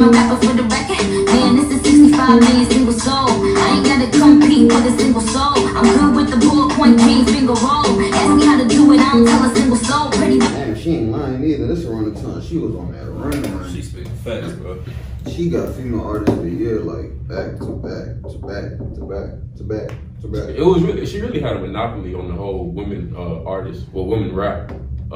in my rapper for the record. Man, it's a 65 million single soul. I ain't gotta compete with a single soul. I'm good with the bullet point, cane finger roll. Ask me how to do it, I don't tell a single soul. Pretty. Damn, she ain't lying either. This around the time she was on that run. She speaking facts, bro. She got female artist of the year, like back to back to back to back to back to back. It was really, she really had a monopoly on the whole women artists, well, women rap. It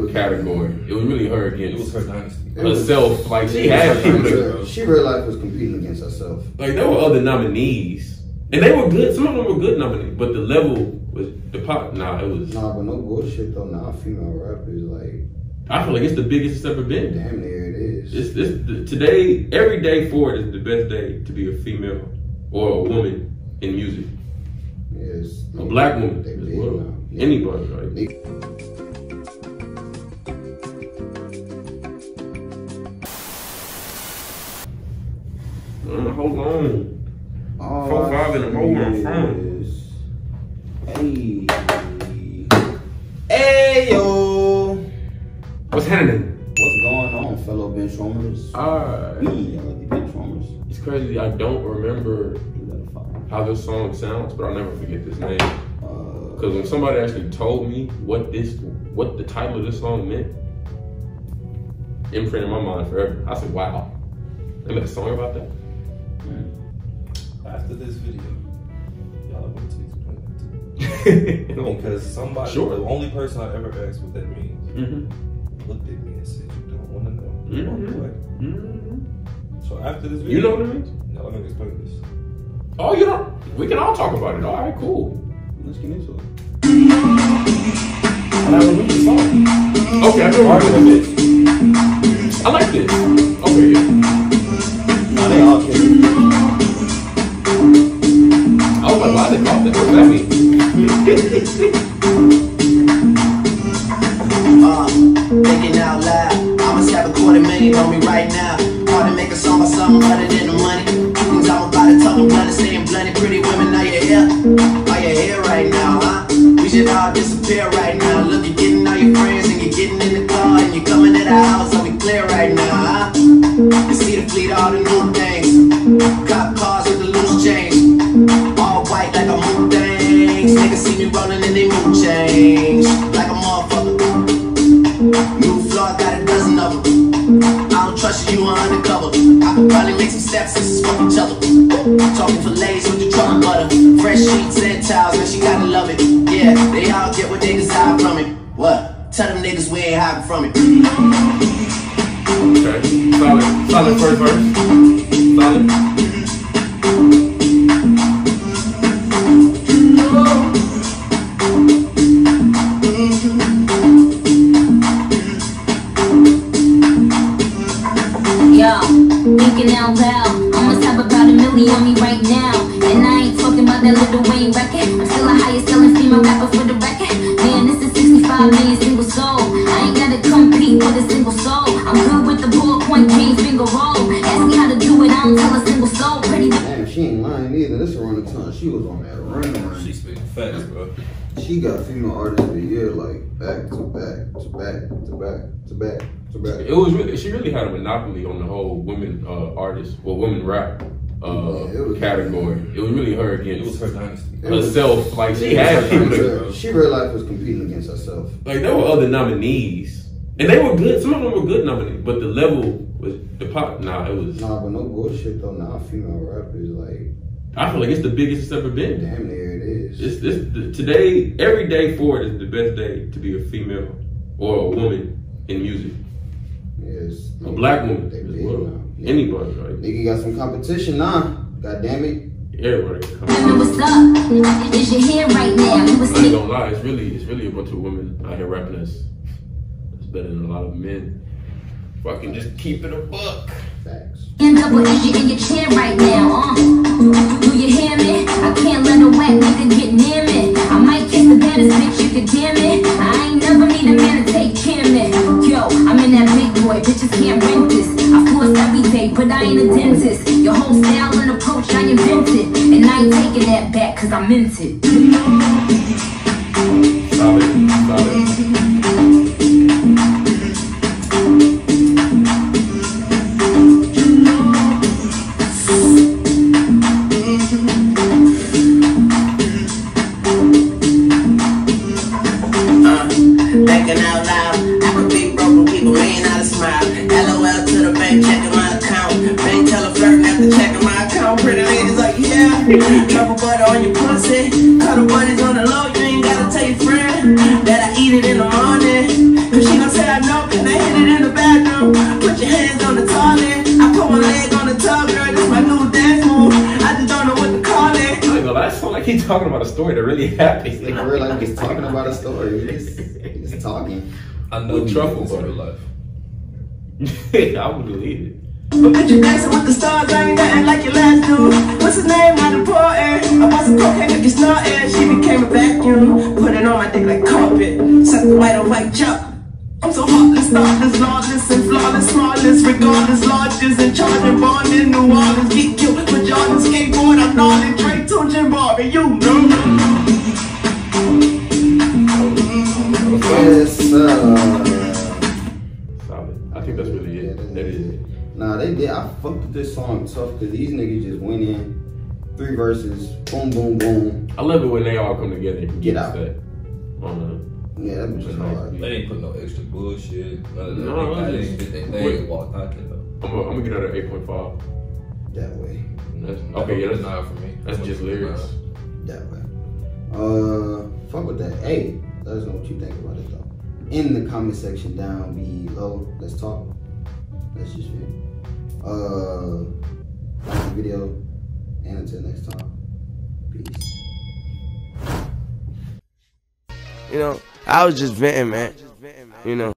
was category. It was really her against. It was her dynasty. Herself, was, like she had people. She realized was competing against herself. Like there were other nominees, and they were good. Some of them were good nominees, but the level was the pop. Nah, it was. Nah, but no bullshit though. Nah, female rappers like. I feel like it's the biggest it's ever been. Damn near it is. It's today. Every day forward is the best day to be a female or a woman in music. Yes. Yeah, a black woman as well. Yeah. Anybody, right? Hold on. 4-5 in the moment. Hey. Hey, yo. What's happening? What's going on, fellow benchwarmers? We are the benchwarmers. It's crazy. I don't remember how this song sounds, but I'll never forget this name. Because when somebody actually told me what the title of this song meant, imprinted in my mind forever. I said, wow. They made a song about that? After this video, y'all are going to explain that to me. Because somebody, sure. The only person I've ever asked what that means, looked at me and said, you don't want to know. You don't do it. So after this video, you know what it means? Y'all are going to explain this. Oh, you don't? We can all talk about it. All right, cool. Let's get into it. And I remember the song. Okay, I remember it. I like this. Okay, yeah. Now they all kidding. I was like, why they called that? What does that mean? Thinking out loud. I must have $250,000 on me right now. Hard to make a song or something other than the money. Things I'm about to talk about and staying blunted. Pretty women, now you're here. Are you here right now, huh? We should all disappear right now. Look, you're getting all your friends and you're getting in the car and you're coming to the house. I'll be clear right now, huh? You see the fleet, all the new things. Cop cars with the loose change. White like a moon things. Niggas see me rolling in they mood change. Like a motherfucker. New floor, got a dozen of them. I don't trust you, you are undercover. I could probably make some steps and smoke each other. Talking fillets with the truffle butter. Fresh sheets and towels, man, she gotta love it. Yeah, they all get what they desire from it. What? Tell them niggas we ain't hiding from it. Okay, solid. Solid first verse. Solid. That Lil Wayne record, I'm still a highest selling female rapper for the record. Man, it's a 65 million single soul. I ain't gotta compete with a single soul. I'm good with the bullet point, cane finger roll. Ask me how to do it, I don't tell a single soul. Pretty. Damn, she ain't lying either. This around the time she was on that run. She speaking facts, bro. She got female artist of the year, like back to back to back to back to back to back. It was really, she really had a monopoly on the whole women artists, well, women rap. Category. It was really her against. It was her dynasty. Herself, like she had people. She realized was competing against herself. Like there were other nominees, and they were good. Some of them were good nominees, but the level was the pop. Nah, it was. Nah, but no bullshit though. Nah, female rappers like. I feel like it's the biggest it's ever been. Damn near it is. Today, every day forward is the best day to be a female or a woman in music. Yes. Yeah, a black woman as well. Anybody, right? Nigga got some competition, nah. God damn it. Everybody. What's up? Is your hair right now? I ain't gonna lie, it's really a bunch of women out here rapping us. It's better than a lot of men. If I can just keep it a buck. Facts. End up with you in your chair right now, Do you hear me? I can't let a whack nigga get near me. I might kiss the baddest bitch, you could damn it. I ain't never need a man to take care of me. Yo, I'm in that big boy, bitches can't rent this. Every day, but I ain't a dentist. Your whole style and approach, I invented, and I ain't taking that back because I meant it. Stop it, stop it. checking my account. Bang tell her flirting after checking my account. Pretty ladies like, yeah. Truffle butter on your pussy. Cuddle buddies on the low. You ain't gotta tell your friend that I eat it in the morning. Cause she gon' say I know, cause I hit it in the bathroom. Put your hands on the toilet. I put my leg on the tub, girl. This my new dance move. I just don't know what to call it. I ain't gonna lie, I sound like he's talking about a story that really happened. Like, real life, he's talking about a story. He's talking. I know Truffle Butter life. I would believe it. But you dancing with the stars, I ain't nothing like your last dude. What's his name? I'm important. I bought some cocaine if you snorted. She became a vacuum. Put it on my dick like carpet. Suck the white on white chalk. I'm so heartless, thoughtless, lawless, and flawless, smallest, regardless, largest, and charging, born in New Orleans. Get cute with Jordan skateboard. I'm nodding, Drake, to Jim Bobby, you know. Yes, sir. I think that's really it. Yeah, that is it. Nah, they did. I fucked with this song tough because these niggas just went in three verses, boom, boom, boom. I love it when they all come together and get out. That. Yeah, that was just hard. They ain't put no extra bullshit. No, I didn't get that thing walked out there. I'm gonna get out of 8.5. That way. Okay, yeah, that's not for me. That's just lyrics. That way. Fuck with that. Hey, let us know what you think about it though. In the comment section down below. Let's talk. Let's just read. Like the video. And until next time. Peace. You know, I was just venting, man. You know.